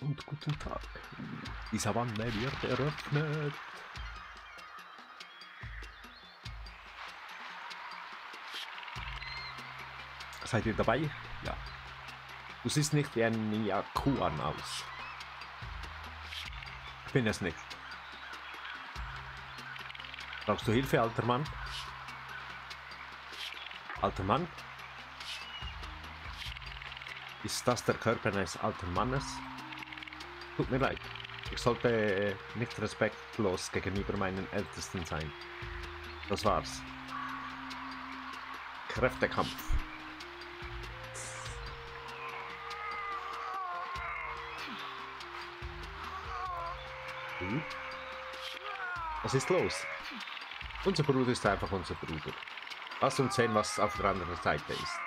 Und guten Tag. Die Savanne wird eröffnet. Seid ihr dabei? Ja. Du siehst nicht wie ein Yakuwan aus. Ich bin es nicht. Brauchst du Hilfe, alter Mann? Alter Mann? Ist das der Körper eines alten Mannes? Tut mir leid. Ich sollte nicht respektlos gegenüber meinen Ältesten sein. Das war's. Kräftekampf. Hm? Was ist los? Unser Bruder ist einfach unser Bruder. Lass uns sehen, was auf der anderen Seite ist.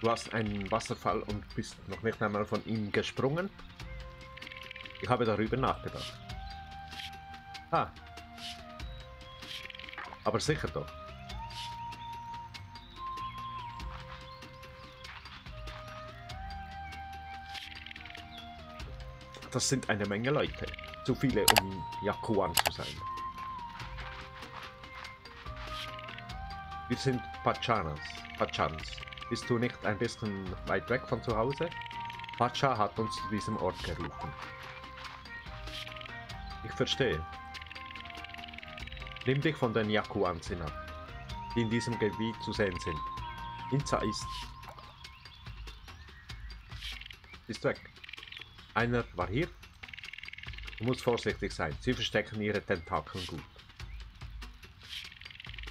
Du hast einen Wasserfall und bist noch nicht einmal von ihm gesprungen? Ich habe darüber nachgedacht. Ah. Aber sicher doch. Das sind eine Menge Leute. Zu viele, um Yakuwan zu sein. Wir sind Pachanas. Bist du nicht ein bisschen weit weg von zu Hause? Pacha hat uns zu diesem Ort gerufen. Ich verstehe. Nimm dich von den Yakuwansen ab, die in diesem Gebiet zu sehen sind. Inza ist weg. Einer war hier. Du musst vorsichtig sein. Sie verstecken ihre Tentakeln gut.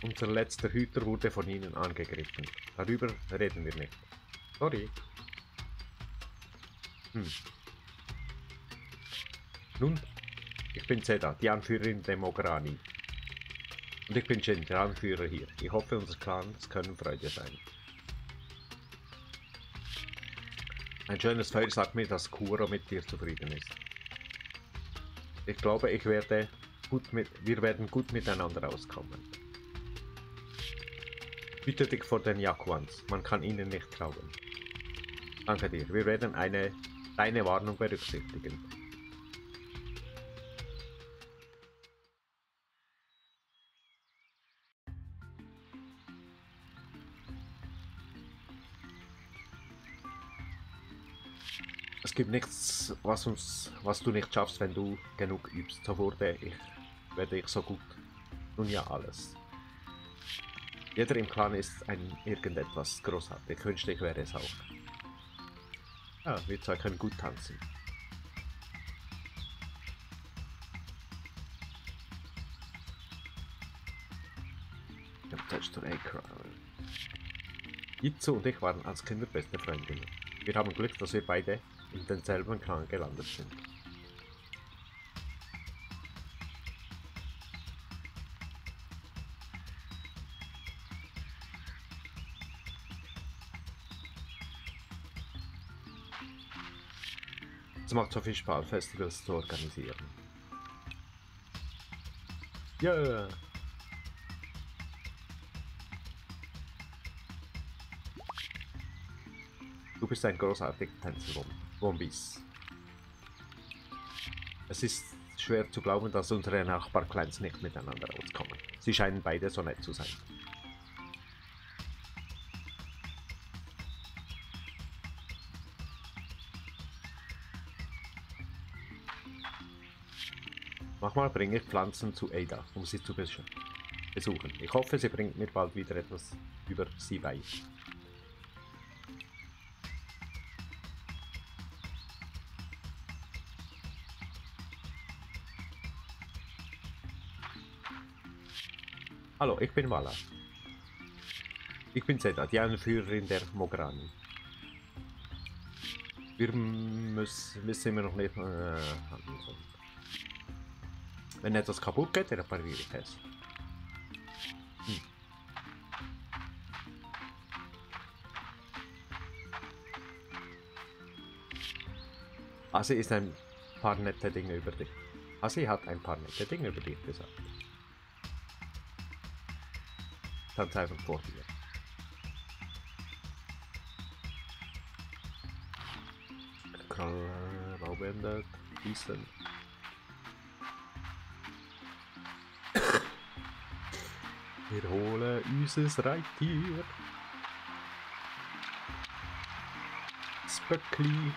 Unser letzter Hüter wurde von ihnen angegriffen. Darüber reden wir nicht. Sorry. Nun, ich bin Zeda, die Anführerin der Mograni. Und ich bin Jin, der Anführer hier. Ich hoffe, unsere Clans können Freude sein. Ein schönes Feuer sagt mir, dass Kuro mit dir zufrieden ist. Ich glaube, wir werden gut miteinander auskommen. Bitte dich vor den Yakuwans, man kann ihnen nicht trauen. Danke dir, wir werden deine Warnung berücksichtigen. Es gibt nichts, was du nicht schaffst, wenn du genug übst. So werde ich so gut. Nun ja, alles. Jeder im Clan ist ein irgendetwas großartig. Ich wünschte, ich wäre es auch. Ah, wir zwei können gut tanzen. Ich hab Touch to Acre. Jitsu und ich waren als Kinder beste Freundinnen. Wir haben Glück, dass wir beide in denselben Clan gelandet sind. Es macht so viel Spaß, Festivals zu organisieren. Ja. Yeah. Du bist ein großartiger Tänzer, Wombis. Es ist schwer zu glauben, dass unsere Nachbarclans nicht miteinander auskommen. Sie scheinen beide so nett zu sein. Manchmal bringe ich Pflanzen zu Ada, um sie zu besuchen. Ich hoffe, sie bringt mir bald wieder etwas über sie bei. Hallo, ich bin Mala. Ich bin Zeda, die Anführerin der Mograni. Wir müssen immer noch nicht handeln. Wenn etwas kaputt geht, repariere ich es. Asi ist ein paar nette Dinge über dich. Asi hat ein paar nette Dinge über dich gesagt. sometimes unfortunate. Raubendet, Eastern. Wir holen unser Reittier. Spöckli.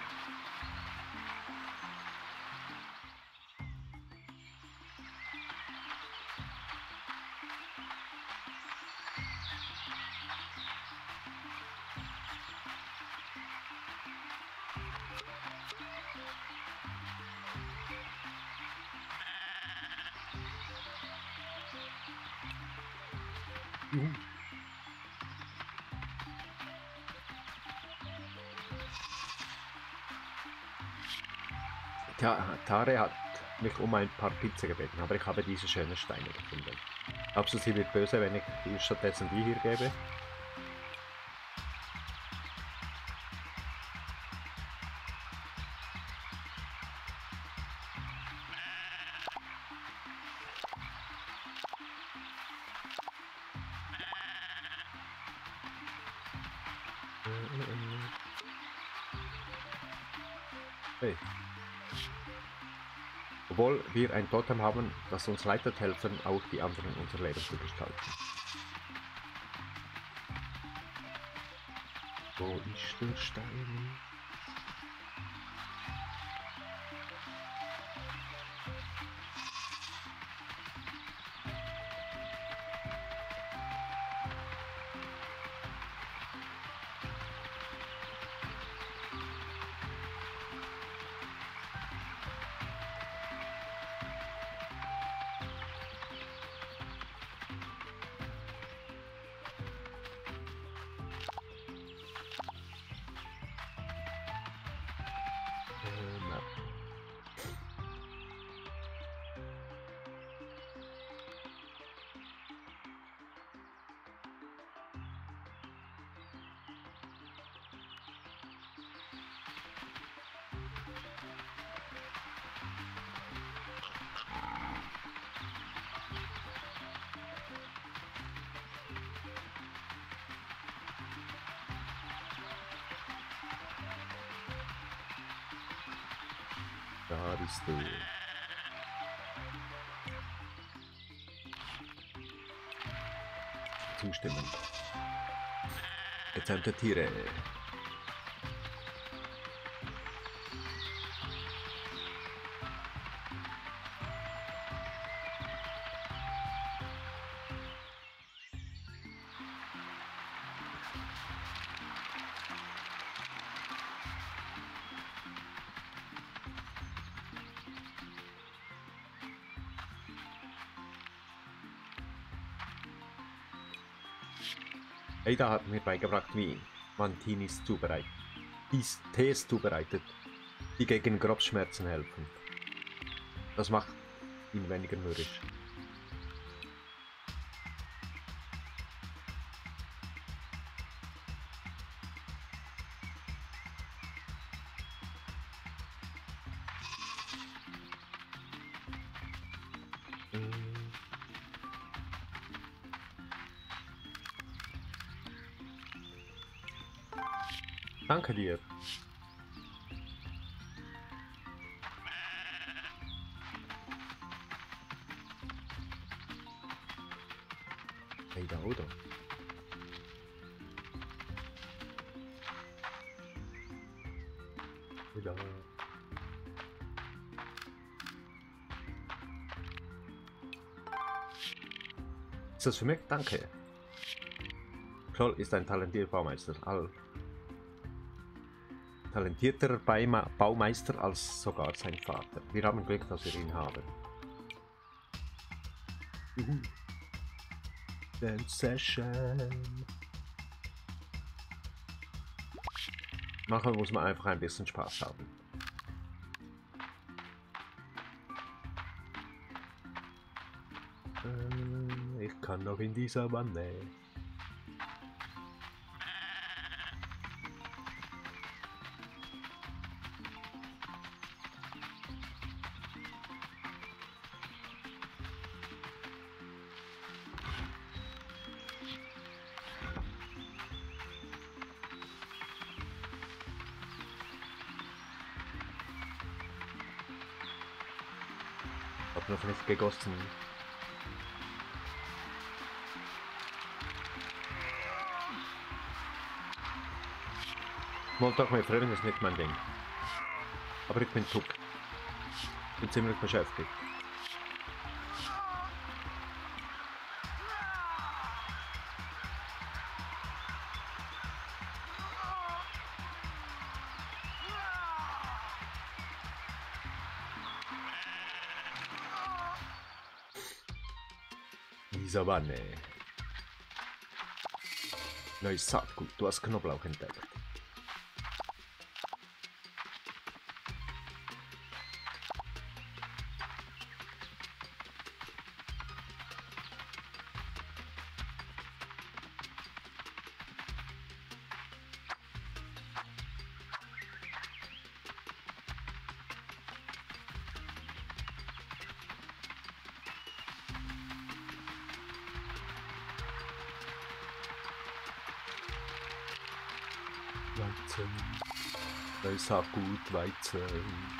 Ja, Tare hat mich um ein paar Pizza gebeten, aber ich habe diese schönen Steine gefunden. Glaubst du, sie wird böse, wenn ich ihr stattdessen die hier gebe? Hey. Obwohl wir ein Totem haben, das uns leitet, helfen auch die anderen unser Leben zu gestalten. Wo ist der Stein? Da bist du. Zustimmen. Gezähmte Tiere. Ada hat mir beigebracht, wie man Tees zubereitet, die gegen Kopfschmerzen helfen. Das macht ihn weniger mürrisch. Danke dir. Hey, da oder? Wieder. Ist das für mich? Danke. Kroll ist ein talentierter Baumeister. Talentierter Baumeister als sogar sein Vater. Wir haben Glück, dass wir ihn haben. Dance Session. Manchmal muss man einfach ein bisschen Spaß haben. Ich kann noch in dieser Wanne. Ob noch nicht gegossen. Montag mit Freunden ist nicht mein Ding. Aber ich bin Tuck. Ich bin ziemlich beschäftigt. Savanne. Neues Saatgut, du hast Knoblauch entdeckt. Saatgut, Weizen.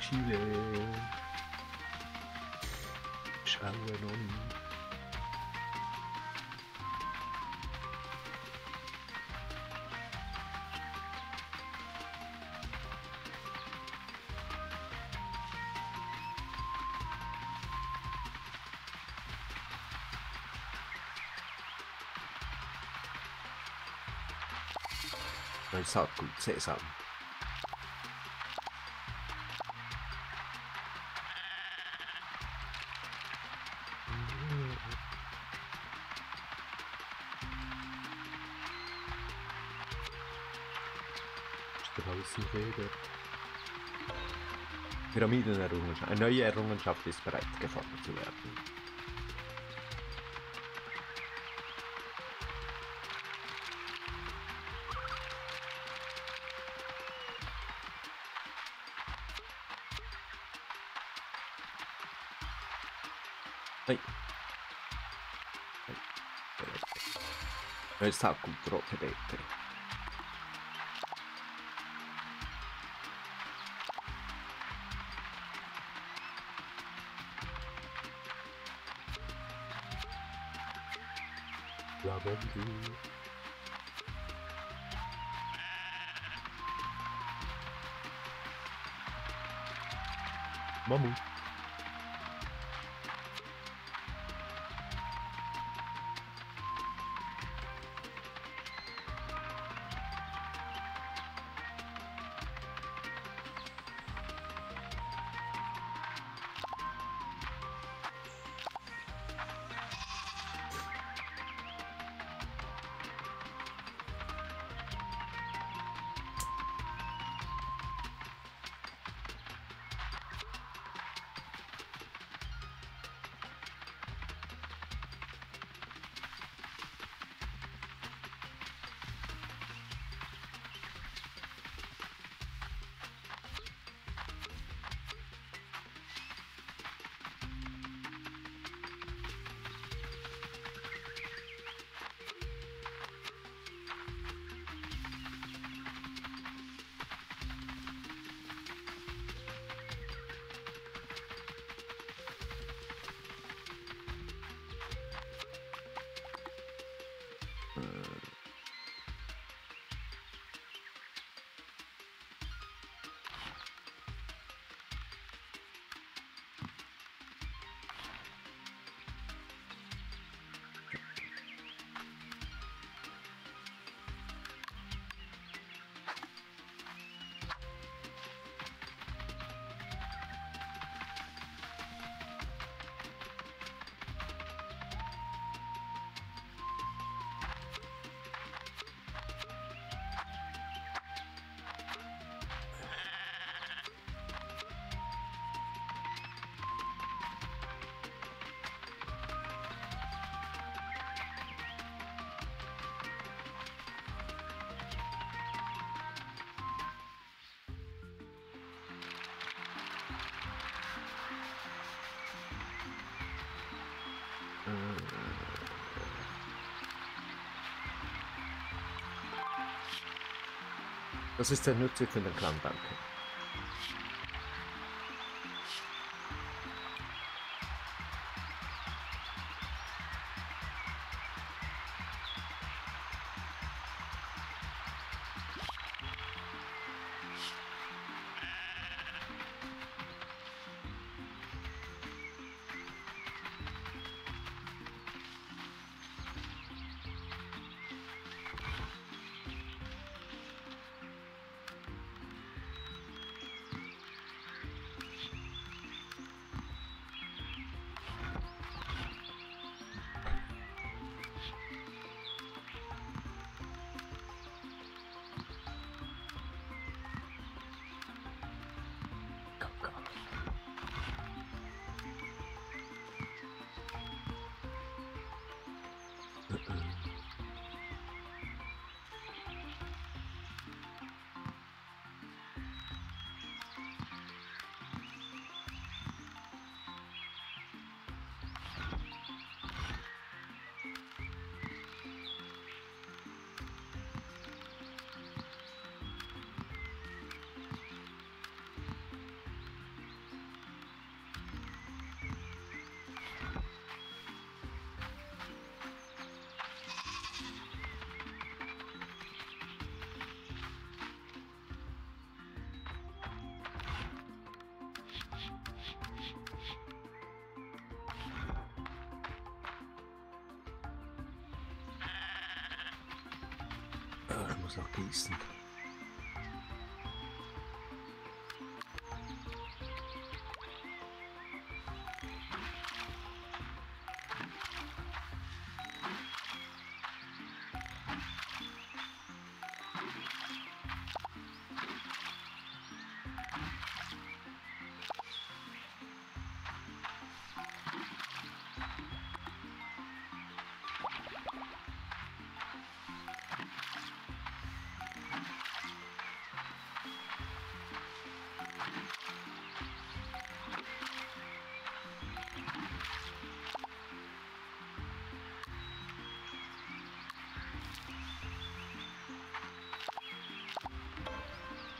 Chile. Schauen wir noch nicht. Mein Saatgut, Sesam. Pyramidenerrungenschaft. Eine neue Errungenschaft ist bereit, gefunden zu werden. Hey. Neues Saatgut, rote Beete. Mammut. Das ist sehr nützlich für den Clan, danke. Noch gießen.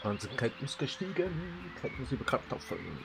Wahnsinn, Kalt muss gestiegen, Kalt muss über Kraft auffolgen.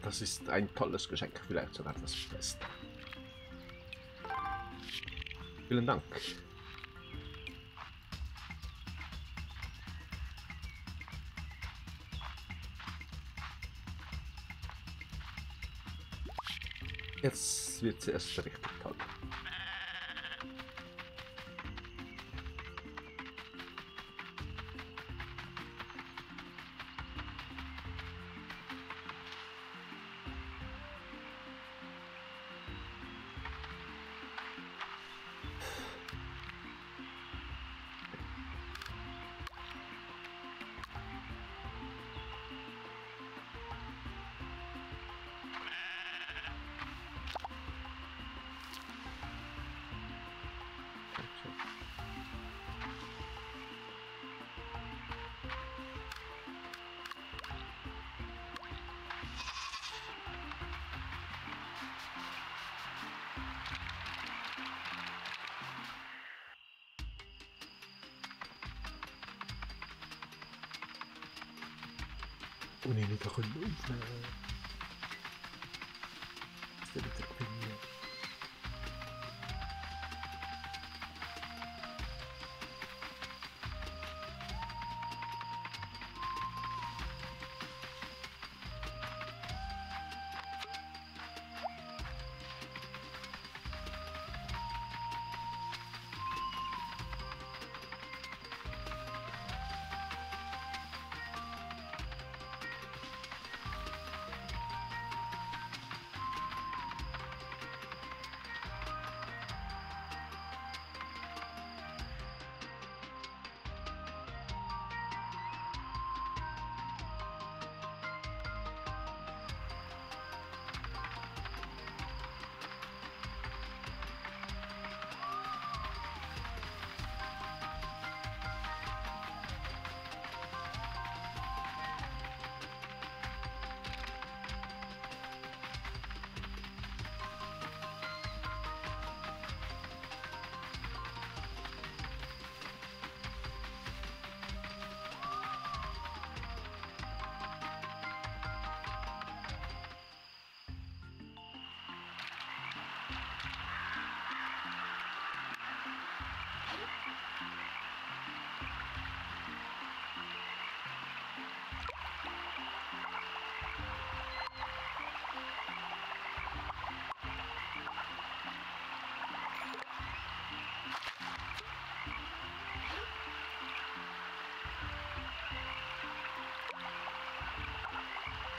Das ist ein tolles Geschenk, vielleicht sogar das Beste. Vielen Dank. Jetzt wird es erst richtig toll. unica colonna. Questa è la terapia.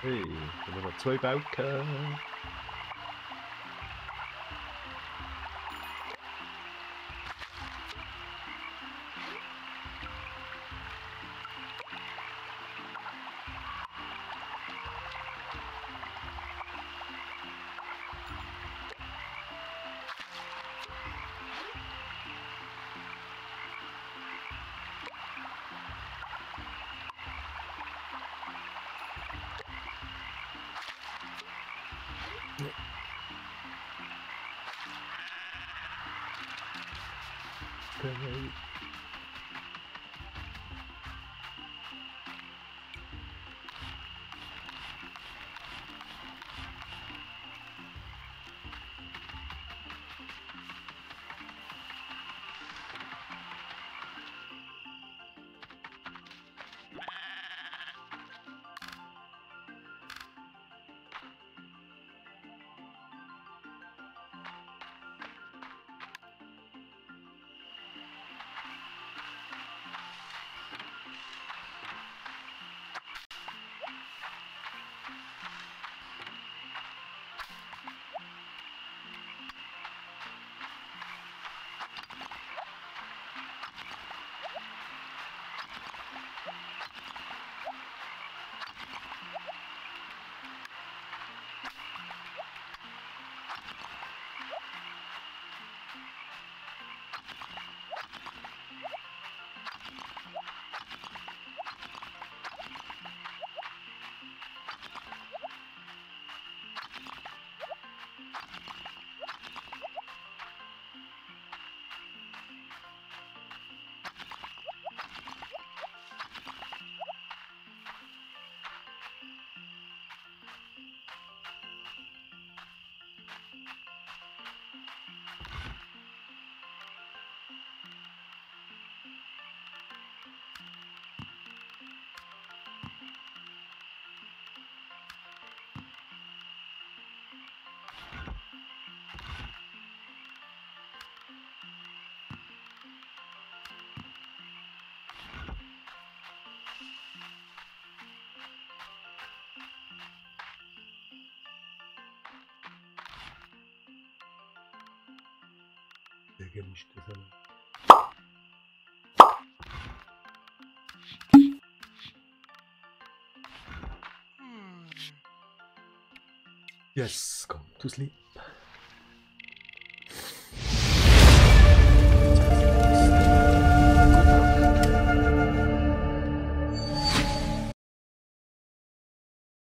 Hey, haben wir noch zwei Balken. Gemischte Sache. Yes, komm, tu sleep.